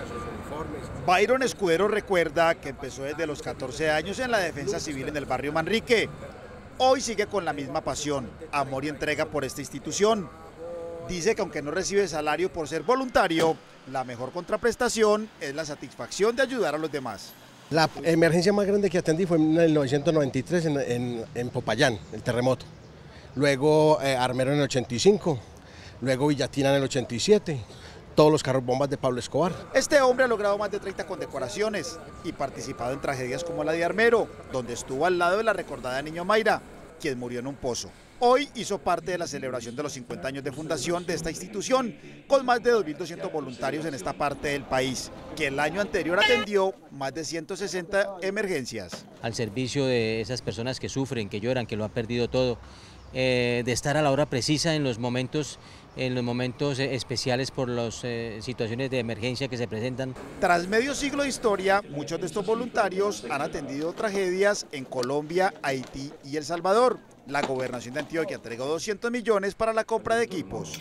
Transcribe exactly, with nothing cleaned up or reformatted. a sus uniformes. Byron Escudero recuerda que empezó desde los catorce años en la defensa civil en el barrio Manrique. Hoy sigue con la misma pasión, amor y entrega por esta institución. Dice que aunque no recibe salario por ser voluntario, la mejor contraprestación es la satisfacción de ayudar a los demás. La emergencia más grande que atendí fue en mil novecientos noventa y tres en, en, en Popayán, el terremoto. Luego eh, Armero en el ochenta y cinco, luego Villatina en el ochenta y siete, todos los carros bombas de Pablo Escobar. Este hombre ha logrado más de treinta condecoraciones y participado en tragedias como la de Armero, donde estuvo al lado de la recordada niña Mayra, quien murió en un pozo. Hoy hizo parte de la celebración de los cincuenta años de fundación de esta institución, con más de dos mil doscientos voluntarios en esta parte del país, que el año anterior atendió más de ciento sesenta emergencias. Al servicio de esas personas que sufren, que lloran, que lo han perdido todo, eh, de estar a la hora precisa en los momentos, en los momentos especiales por las eh, situaciones de emergencia que se presentan. Tras medio siglo de historia, muchos de estos voluntarios han atendido tragedias en Colombia, Haití y El Salvador. La gobernación de Antioquia entregó doscientos millones para la compra de equipos.